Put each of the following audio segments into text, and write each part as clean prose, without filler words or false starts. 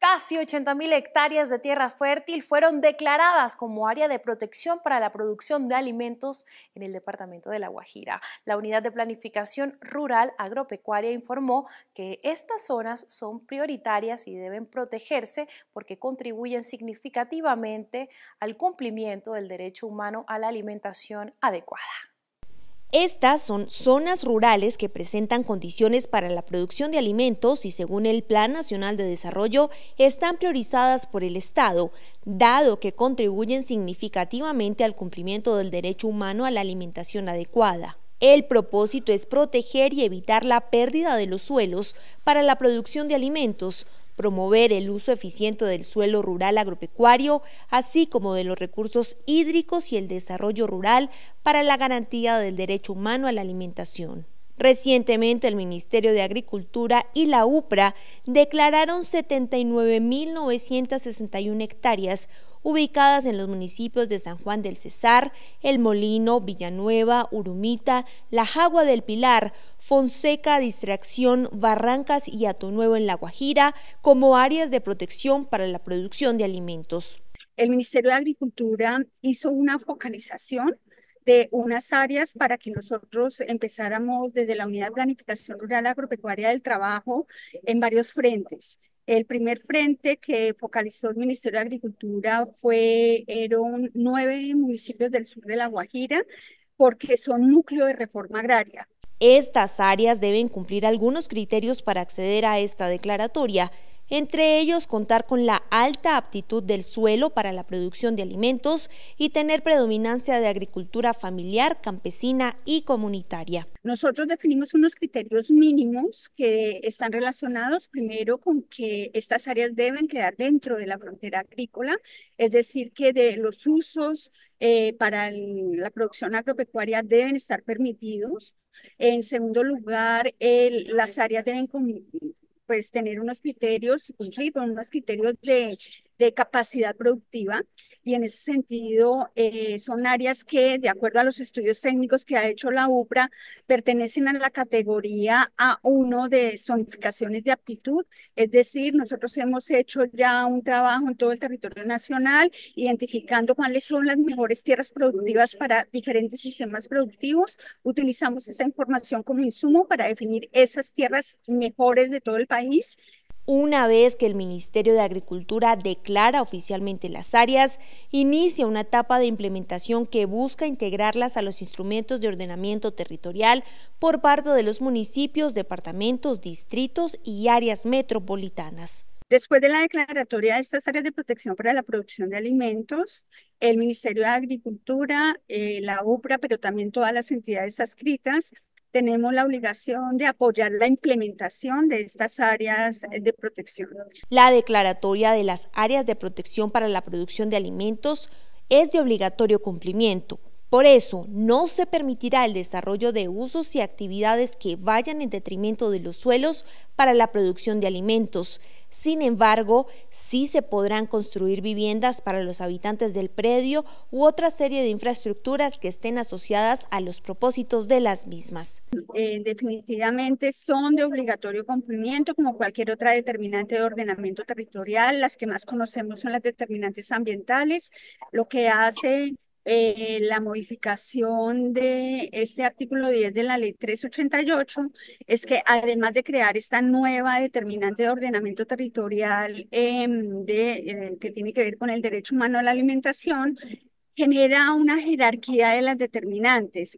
Casi 80.000 hectáreas de tierra fértil fueron declaradas como área de protección para la producción de alimentos en el departamento de La Guajira. La Unidad de Planificación Rural Agropecuaria informó que estas zonas son prioritarias y deben protegerse porque contribuyen significativamente al cumplimiento del derecho humano a la alimentación adecuada. Estas son zonas rurales que presentan condiciones para la producción de alimentos y, según el Plan Nacional de Desarrollo, están priorizadas por el Estado, dado que contribuyen significativamente al cumplimiento del derecho humano a la alimentación adecuada. El propósito es proteger y evitar la pérdida de los suelos para la producción de alimentos, promover el uso eficiente del suelo rural agropecuario, así como de los recursos hídricos y el desarrollo rural para la garantía del derecho humano a la alimentación. Recientemente, el Ministerio de Agricultura y la UPRA declararon 79.961 hectáreas ubicadas en los municipios de San Juan del Cesar, El Molino, Villanueva, Urumita, La Jagua del Pilar, Fonseca, Distracción, Barrancas y Atonuevo en La Guajira, como áreas de protección para la producción de alimentos. El Ministerio de Agricultura hizo una focalización de unas áreas para que nosotros empezáramos desde la Unidad de Planificación Rural Agropecuaria del trabajo en varios frentes. El primer frente que focalizó el Ministerio de Agricultura fueron 9 municipios del sur de La Guajira, porque son núcleo de reforma agraria. Estas áreas deben cumplir algunos criterios para acceder a esta declaratoria, entre ellos contar con la alta aptitud del suelo para la producción de alimentos y tener predominancia de agricultura familiar, campesina y comunitaria. Nosotros definimos unos criterios mínimos que están relacionados primero con que estas áreas deben quedar dentro de la frontera agrícola, es decir, que de los usos para la producción agropecuaria deben estar permitidos. En segundo lugar, las áreas deben pues tener unos criterios, cumplir con unos criterios de capacidad productiva, y en ese sentido son áreas que, de acuerdo a los estudios técnicos que ha hecho la UPRA, pertenecen a la categoría A1 de zonificaciones de aptitud, es decir, nosotros hemos hecho ya un trabajo en todo el territorio nacional, identificando cuáles son las mejores tierras productivas para diferentes sistemas productivos. Utilizamos esa información como insumo para definir esas tierras mejores de todo el país. Una vez que el Ministerio de Agricultura declara oficialmente las áreas, inicia una etapa de implementación que busca integrarlas a los instrumentos de ordenamiento territorial por parte de los municipios, departamentos, distritos y áreas metropolitanas. Después de la declaratoria de estas áreas de protección para la producción de alimentos, el Ministerio de Agricultura, la UPRA, pero también todas las entidades adscritas, tenemos la obligación de apoyar la implementación de estas áreas de protección. La declaratoria de las áreas de protección para la producción de alimentos es de obligatorio cumplimiento. Por eso, no se permitirá el desarrollo de usos y actividades que vayan en detrimento de los suelos para la producción de alimentos. Sin embargo, sí se podrán construir viviendas para los habitantes del predio u otra serie de infraestructuras que estén asociadas a los propósitos de las mismas. Definitivamente son de obligatorio cumplimiento, como cualquier otra determinante de ordenamiento territorial. Las que más conocemos son las determinantes ambientales. Lo que hace la modificación de este artículo 10 de la ley 388 es que, además de crear esta nueva determinante de ordenamiento territorial que tiene que ver con el derecho humano a la alimentación, genera una jerarquía de las determinantes.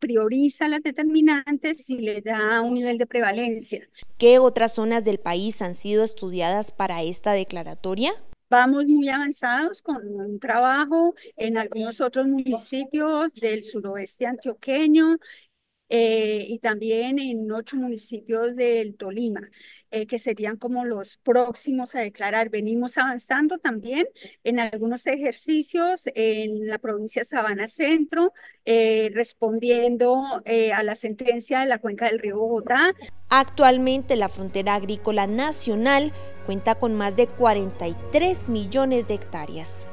Prioriza las determinantes y les da un nivel de prevalencia. ¿Qué otras zonas del país han sido estudiadas para esta declaratoria? Vamos muy avanzados con un trabajo en algunos otros municipios del suroeste antioqueño y también en 8 municipios del Tolima, que serían como los próximos a declarar. Venimos avanzando también en algunos ejercicios en la provincia de Sabana Centro, respondiendo a la sentencia de la Cuenca del Río Bogotá. Actualmente la frontera agrícola nacional cuenta con más de 43 millones de hectáreas.